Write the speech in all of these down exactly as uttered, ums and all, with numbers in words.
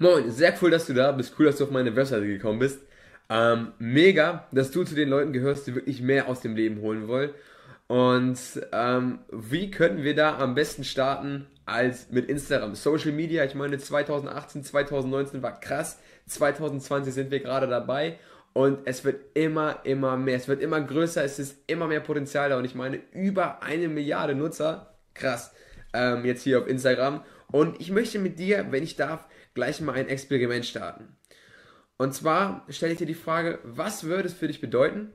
Moin, sehr cool, dass du da bist, cool, dass du auf meine Webseite gekommen bist. Ähm, mega, dass du zu den Leuten gehörst, die wirklich mehr aus dem Leben holen wollen. Und ähm, wie können wir da am besten starten als mit Instagram? Social Media, ich meine zweitausendachtzehn, zweitausendneunzehn war krass, zweitausendzwanzig sind wir gerade dabei und es wird immer, immer mehr, es wird immer größer, es ist immer mehr Potenzial da und ich meine über eine Milliarde Nutzer, krass, ähm, jetzt hier auf Instagram. Und ich möchte mit dir, wenn ich darf, gleich mal ein Experiment starten. Und zwar stelle ich dir die Frage, was würde es für dich bedeuten,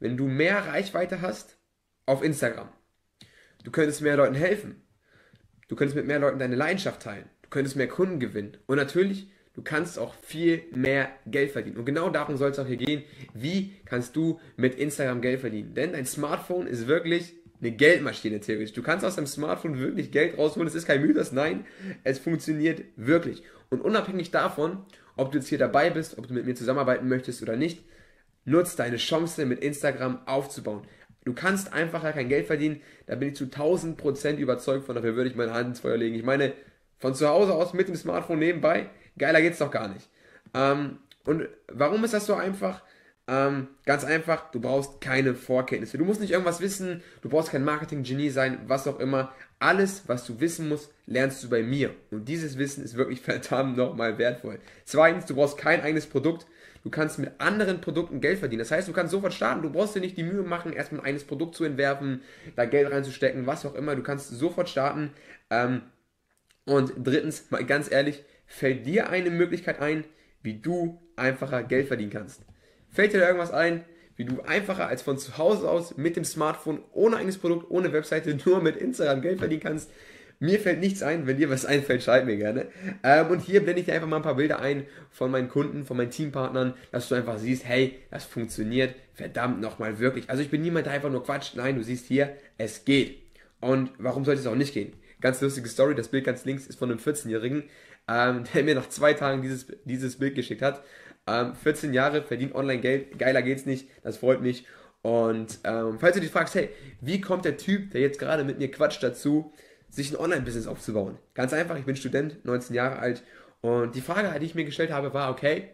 wenn du mehr Reichweite hast auf Instagram? Du könntest mehr Leuten helfen. Du könntest mit mehr Leuten deine Leidenschaft teilen. Du könntest mehr Kunden gewinnen. Und natürlich, du kannst auch viel mehr Geld verdienen. Und genau darum soll es auch hier gehen. Wie kannst du mit Instagram Geld verdienen? Denn dein Smartphone ist wirklich eine Geldmaschine theoretisch. Du kannst aus deinem Smartphone wirklich Geld rausholen. Es ist kein Mythos, nein, es funktioniert wirklich. Und unabhängig davon, ob du jetzt hier dabei bist, ob du mit mir zusammenarbeiten möchtest oder nicht, nutz deine Chance mit Instagram aufzubauen. Du kannst einfach ja kein Geld verdienen, da bin ich zu tausend Prozent überzeugt von, dafür würde ich meine Hand ins Feuer legen. Ich meine, von zu Hause aus mit dem Smartphone nebenbei, geiler geht's doch gar nicht. Ähm, und warum ist das so einfach? Ähm, ganz einfach, du brauchst keine Vorkenntnisse. Du musst nicht irgendwas wissen, du brauchst kein Marketing-Genie sein, was auch immer. Alles, was du wissen musst, lernst du bei mir. Und dieses Wissen ist wirklich verdammt nochmal wertvoll. Zweitens, du brauchst kein eigenes Produkt. Du kannst mit anderen Produkten Geld verdienen. Das heißt, du kannst sofort starten. Du brauchst dir nicht die Mühe machen, erstmal ein eigenes Produkt zu entwerfen, da Geld reinzustecken, was auch immer. Du kannst sofort starten. Ähm, und drittens, mal ganz ehrlich, fällt dir eine Möglichkeit ein, wie du einfacher Geld verdienen kannst. Fällt dir da irgendwas ein, wie du einfacher als von zu Hause aus mit dem Smartphone, ohne eigenes Produkt, ohne Webseite, nur mit Instagram Geld verdienen kannst? Mir fällt nichts ein. Wenn dir was einfällt, schreib mir gerne. Ähm, und hier blende ich dir einfach mal ein paar Bilder ein von meinen Kunden, von meinen Teampartnern, dass du einfach siehst, hey, das funktioniert verdammt nochmal wirklich. Also ich bin niemand, der einfach nur quatscht. Nein, du siehst hier, es geht. Und warum sollte es auch nicht gehen? Ganz lustige Story, das Bild ganz links ist von einem vierzehnjährigen, ähm, der mir nach zwei Tagen dieses, dieses Bild geschickt hat. vierzehn Jahre, verdient Online-Geld, geiler geht's nicht, das freut mich. Und ähm, falls du dich fragst, hey, wie kommt der Typ, der jetzt gerade mit mir quatscht, dazu, sich ein Online-Business aufzubauen? Ganz einfach, ich bin Student, neunzehn Jahre alt und die Frage, die ich mir gestellt habe, war, okay,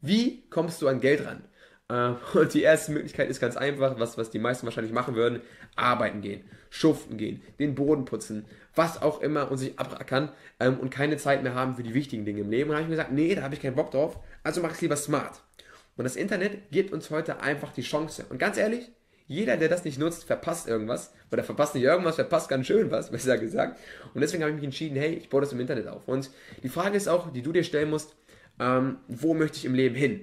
wie kommst du an Geld ran? Ähm, und die erste Möglichkeit ist ganz einfach, was, was die meisten wahrscheinlich machen würden, arbeiten gehen, schuften gehen, den Boden putzen, was auch immer und sich abrackern ähm, und keine Zeit mehr haben für die wichtigen Dinge im Leben. Und da habe ich mir gesagt, nee, da habe ich keinen Bock drauf, also mach es lieber smart. Und das Internet gibt uns heute einfach die Chance. Und ganz ehrlich, jeder, der das nicht nutzt, verpasst irgendwas. Oder verpasst nicht irgendwas, verpasst ganz schön was, besser gesagt. Und deswegen habe ich mich entschieden, hey, ich baue das im Internet auf. Und die Frage ist auch, die du dir stellen musst, ähm, wo möchte ich im Leben hin?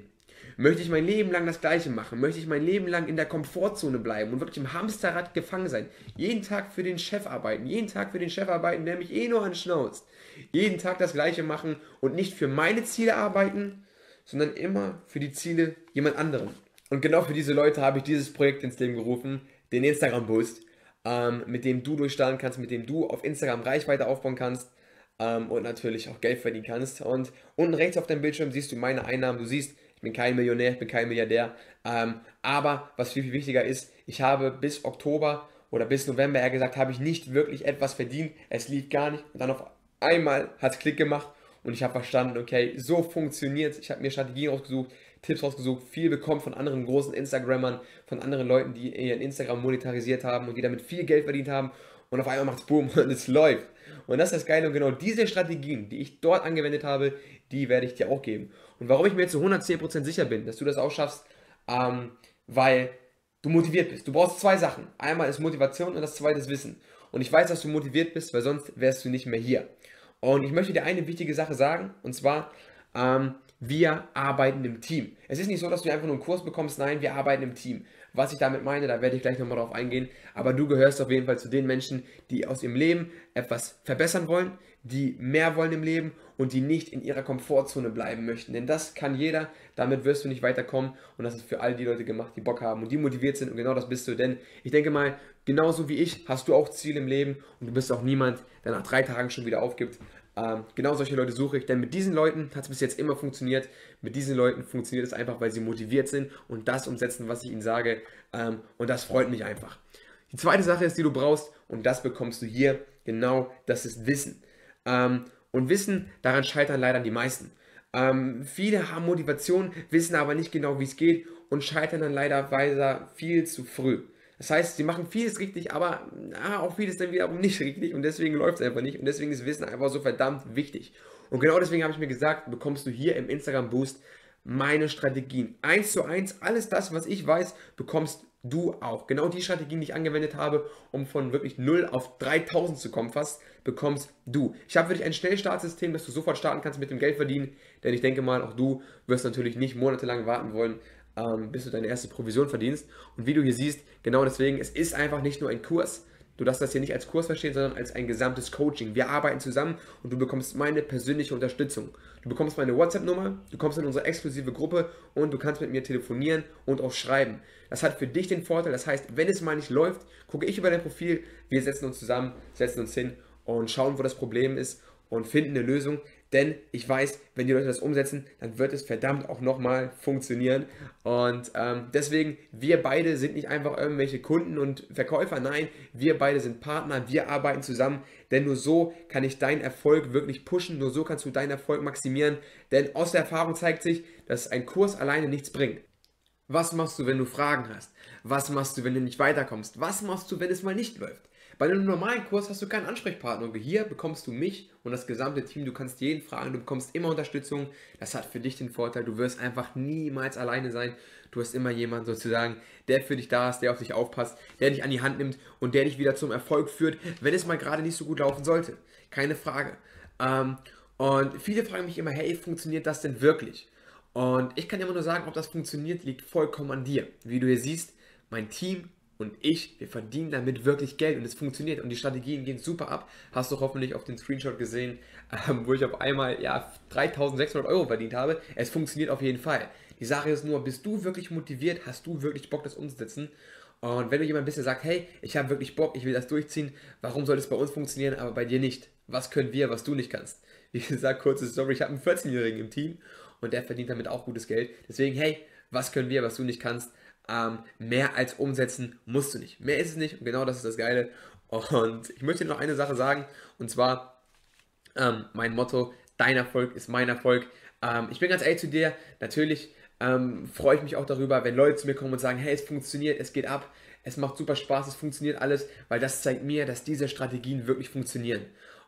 Möchte ich mein Leben lang das Gleiche machen? Möchte ich mein Leben lang in der Komfortzone bleiben und wirklich im Hamsterrad gefangen sein? Jeden Tag für den Chef arbeiten, jeden Tag für den Chef arbeiten, der mich eh nur anschnauzt. Jeden Tag das Gleiche machen und nicht für meine Ziele arbeiten, sondern immer für die Ziele jemand anderen. Und genau für diese Leute habe ich dieses Projekt ins Leben gerufen, den Instagram-Boost, ähm, mit dem du durchstarten kannst, mit dem du auf Instagram Reichweite aufbauen kannst. Ähm, und natürlich auch Geld verdienen kannst. Und unten rechts auf deinem Bildschirm siehst du meine Einnahmen. Du siehst, ich bin kein Millionär, ich bin kein Milliardär. Ähm, aber was viel, viel wichtiger ist, ich habe bis Oktober oder bis November, eher gesagt, habe ich nicht wirklich etwas verdient. Es lief gar nicht. Und dann auf einmal hat es Klick gemacht und ich habe verstanden, okay, so funktioniert es. Ich habe mir Strategien rausgesucht, Tipps rausgesucht, viel bekommen von anderen großen Instagrammern, von anderen Leuten, die ihren Instagram monetarisiert haben und die damit viel Geld verdient haben. Und auf einmal macht es Boom und es läuft. Und das ist das Geile. Und genau diese Strategien, die ich dort angewendet habe, die werde ich dir auch geben. Und warum ich mir jetzt zu hundertzehn Prozent sicher bin, dass du das auch schaffst, ähm, weil du motiviert bist. Du brauchst zwei Sachen. Einmal ist Motivation und das zweite ist Wissen. Und ich weiß, dass du motiviert bist, weil sonst wärst du nicht mehr hier. Und ich möchte dir eine wichtige Sache sagen. Und zwar, ähm, wir arbeiten im Team. Es ist nicht so, dass du einfach nur einen Kurs bekommst. Nein, wir arbeiten im Team. Was ich damit meine, da werde ich gleich nochmal drauf eingehen. Aber du gehörst auf jeden Fall zu den Menschen, die aus ihrem Leben etwas verbessern wollen, die mehr wollen im Leben und die nicht in ihrer Komfortzone bleiben möchten. Denn das kann jeder, damit wirst du nicht weiterkommen. Und das ist für all die Leute gemacht, die Bock haben und die motiviert sind. Und genau das bist du. Denn ich denke mal, genauso wie ich, hast du auch Ziele im Leben. Und du bist auch niemand, der nach drei Tagen schon wieder aufgibt. Ähm, genau solche Leute suche ich, denn mit diesen Leuten hat es bis jetzt immer funktioniert, mit diesen Leuten funktioniert es einfach, weil sie motiviert sind und das umsetzen, was ich ihnen sage, ähm, und das freut mich einfach. Die zweite Sache ist, die du brauchst und das bekommst du hier, genau, das ist Wissen. Ähm, Und Wissen, daran scheitern leider die meisten. Ähm, viele haben Motivation, wissen aber nicht genau, wie es geht und scheitern dann leider weiter viel zu früh. Das heißt, sie machen vieles richtig, aber na, auch vieles dann wiederum nicht richtig und deswegen läuft es einfach nicht und deswegen ist Wissen einfach so verdammt wichtig. Und genau deswegen habe ich mir gesagt, bekommst du hier im Instagram Boost meine Strategien. Eins zu eins, alles das, was ich weiß, bekommst du auch. Genau die Strategien, die ich angewendet habe, um von wirklich null auf dreitausend zu kommen fast, bekommst du. Ich habe wirklich ein Schnellstartsystem, dass du sofort starten kannst mit dem Geld verdienen, denn ich denke mal, auch du wirst natürlich nicht monatelang warten wollen, ähm, bis du deine erste Provision verdienst. Und wie du hier siehst, genau deswegen, es ist einfach nicht nur ein Kurs. Du darfst das hier nicht als Kurs verstehen, sondern als ein gesamtes Coaching. Wir arbeiten zusammen und du bekommst meine persönliche Unterstützung. Du bekommst meine WhatsApp-Nummer, du kommst in unsere exklusive Gruppe und du kannst mit mir telefonieren und auch schreiben. Das hat für dich den Vorteil, das heißt, wenn es mal nicht läuft, gucke ich über dein Profil, wir setzen uns zusammen, setzen uns hin und schauen, wo das Problem ist und finden eine Lösung. Denn ich weiß, wenn die Leute das umsetzen, dann wird es verdammt auch nochmal funktionieren. Und ähm, deswegen, wir beide sind nicht einfach irgendwelche Kunden und Verkäufer. Nein, wir beide sind Partner, wir arbeiten zusammen. Denn nur so kann ich deinen Erfolg wirklich pushen. Nur so kannst du deinen Erfolg maximieren. Denn aus der Erfahrung zeigt sich, dass ein Kurs alleine nichts bringt. Was machst du, wenn du Fragen hast? Was machst du, wenn du nicht weiterkommst? Was machst du, wenn es mal nicht läuft? Bei einem normalen Kurs hast du keinen Ansprechpartner und hier bekommst du mich und das gesamte Team, du kannst jeden fragen, du bekommst immer Unterstützung, das hat für dich den Vorteil, du wirst einfach niemals alleine sein, du hast immer jemanden sozusagen, der für dich da ist, der auf dich aufpasst, der dich an die Hand nimmt und der dich wieder zum Erfolg führt, wenn es mal gerade nicht so gut laufen sollte, keine Frage. Und viele fragen mich immer, hey, funktioniert das denn wirklich? Und ich kann immer nur sagen, ob das funktioniert, liegt vollkommen an dir. Wie du hier siehst, mein Team und ich, wir verdienen damit wirklich Geld und es funktioniert und die Strategien gehen super ab. Hast du hoffentlich auf den Screenshot gesehen, ähm, wo ich auf einmal ja dreitausendsechshundert Euro verdient habe. Es funktioniert auf jeden Fall. Die Sache ist nur, bist du wirklich motiviert, hast du wirklich Bock, das umzusetzen? Und wenn du jemand bist, der sagt, hey, ich habe wirklich Bock, ich will das durchziehen, warum soll es bei uns funktionieren, aber bei dir nicht? Was können wir, was du nicht kannst? Wie gesagt, kurze Story, ich habe einen vierzehnjährigen im Team und der verdient damit auch gutes Geld. Deswegen, hey, was können wir, was du nicht kannst? Ähm, mehr als umsetzen musst du nicht. Mehr ist es nicht und genau das ist das Geile. Und ich möchte dir noch eine Sache sagen und zwar ähm, mein Motto, dein Erfolg ist mein Erfolg. Ähm, ich bin ganz ehrlich zu dir, natürlich ähm, freue ich mich auch darüber, wenn Leute zu mir kommen und sagen, hey, es funktioniert, es geht ab, es macht super Spaß, es funktioniert alles, weil das zeigt mir, dass diese Strategien wirklich funktionieren.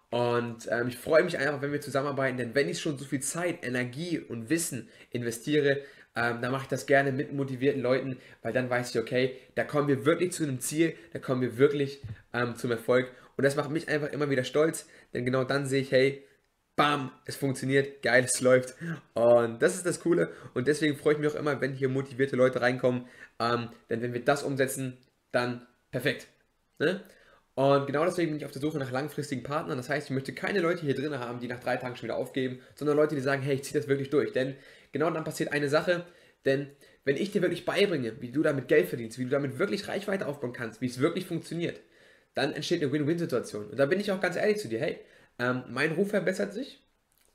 Und ähm, ich freue mich einfach, wenn wir zusammenarbeiten, denn wenn ich schon so viel Zeit, Energie und Wissen investiere, Ähm, da mache ich das gerne mit motivierten Leuten, weil dann weiß ich, okay, da kommen wir wirklich zu einem Ziel, da kommen wir wirklich ähm, zum Erfolg und das macht mich einfach immer wieder stolz, denn genau dann sehe ich, hey, bam, es funktioniert, geil, es läuft und das ist das Coole und deswegen freue ich mich auch immer, wenn hier motivierte Leute reinkommen, ähm, denn wenn wir das umsetzen, dann perfekt, ne? Und genau deswegen bin ich auf der Suche nach langfristigen Partnern. Das heißt, ich möchte keine Leute hier drin haben, die nach drei Tagen schon wieder aufgeben, sondern Leute, die sagen, hey, ich ziehe das wirklich durch. Denn genau dann passiert eine Sache, denn wenn ich dir wirklich beibringe, wie du damit Geld verdienst, wie du damit wirklich Reichweite aufbauen kannst, wie es wirklich funktioniert, dann entsteht eine Win-Win-Situation. Und da bin ich auch ganz ehrlich zu dir, hey, ähm, mein Ruf verbessert sich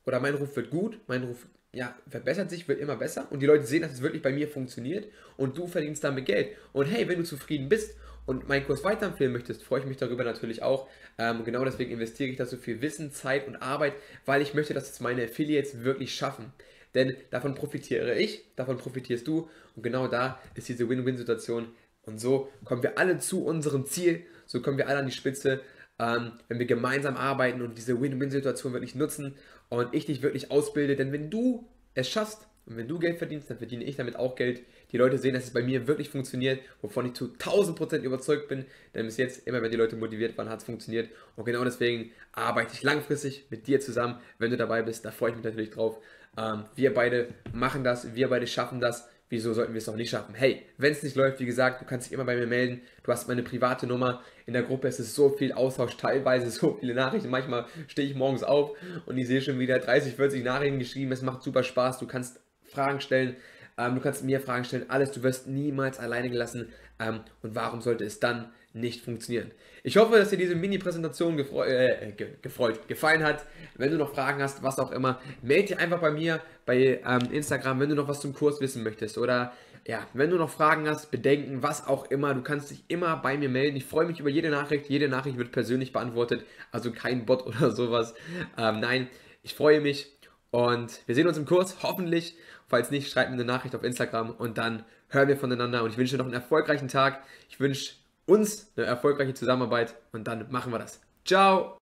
oder mein Ruf wird gut, mein Ruf ja, verbessert sich, wird immer besser und die Leute sehen, dass es wirklich bei mir funktioniert und du verdienst damit Geld. Und hey, wenn du zufrieden bist und meinen Kurs weiterempfehlen möchtest, freue ich mich darüber natürlich auch. Ähm, genau deswegen investiere ich da so viel Wissen, Zeit und Arbeit, weil ich möchte, dass es meine Affiliates wirklich schaffen. Denn davon profitiere ich, davon profitierst du und genau da ist diese Win-Win-Situation. Und so kommen wir alle zu unserem Ziel, so kommen wir alle an die Spitze, ähm, wenn wir gemeinsam arbeiten und diese Win-Win-Situation wirklich nutzen und ich dich wirklich ausbilde. Denn wenn du es schaffst, und wenn du Geld verdienst, dann verdiene ich damit auch Geld. Die Leute sehen, dass es bei mir wirklich funktioniert, wovon ich zu tausend Prozent überzeugt bin. Denn bis jetzt, immer wenn die Leute motiviert waren, hat es funktioniert. Und genau deswegen arbeite ich langfristig mit dir zusammen. Wenn du dabei bist, da freue ich mich natürlich drauf. Ähm, wir beide machen das, wir beide schaffen das. Wieso sollten wir es noch nicht schaffen? Hey, wenn es nicht läuft, wie gesagt, du kannst dich immer bei mir melden. Du hast meine private Nummer. In der Gruppe ist es so viel Austausch, teilweise so viele Nachrichten. Manchmal stehe ich morgens auf und ich sehe schon wieder dreißig, vierzig Nachrichten geschrieben. Es macht super Spaß. Du kannst Fragen stellen, ähm, du kannst mir Fragen stellen, alles, du wirst niemals alleine gelassen ähm, und warum sollte es dann nicht funktionieren? Ich hoffe, dass dir diese Mini-Präsentation gefreu äh, ge gefreut, gefallen hat. Wenn du noch Fragen hast, was auch immer, melde dich einfach bei mir bei ähm, Instagram, wenn du noch was zum Kurs wissen möchtest oder ja, wenn du noch Fragen hast, Bedenken, was auch immer, du kannst dich immer bei mir melden. Ich freue mich über jede Nachricht. Jede Nachricht wird persönlich beantwortet, also kein Bot oder sowas. Ähm, nein, ich freue mich und wir sehen uns im Kurs, hoffentlich. Falls nicht, schreib mir eine Nachricht auf Instagram und dann hören wir voneinander. Und ich wünsche dir noch einen erfolgreichen Tag. Ich wünsche uns eine erfolgreiche Zusammenarbeit und dann machen wir das. Ciao!